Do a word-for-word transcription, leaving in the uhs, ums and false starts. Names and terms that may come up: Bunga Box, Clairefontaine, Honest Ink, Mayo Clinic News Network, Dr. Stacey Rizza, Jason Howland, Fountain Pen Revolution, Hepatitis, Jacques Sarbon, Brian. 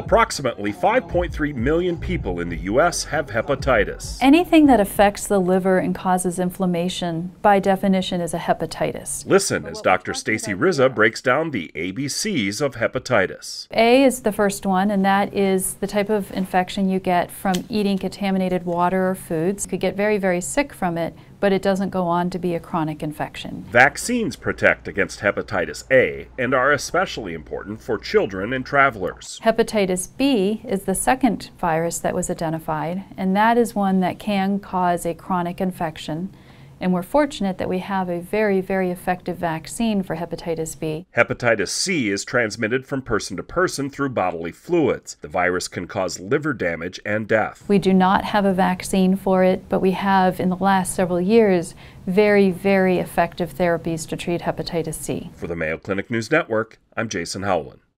Approximately five point three million people in the U S have hepatitis. Anything that affects the liver and causes inflammation, by definition, is a hepatitis. Listen as Doctor Stacey Rizza breaks down the A B Cs of hepatitis. A is the first one, and that is the type of infection you get from eating contaminated water or foods. You could get very, very sick from it, but it doesn't go on to be a chronic infection. Vaccines protect against hepatitis A and are especially important for children and travelers. Hepatitis B is the second virus that was identified, and that is one that can cause a chronic infection. And we're fortunate that we have a very, very effective vaccine for hepatitis B. Hepatitis C is transmitted from person to person through bodily fluids. The virus can cause liver damage and death. We do not have a vaccine for it, but we have, in the last several years, very, very effective therapies to treat hepatitis C. For the Mayo Clinic News Network, I'm Jason Howland.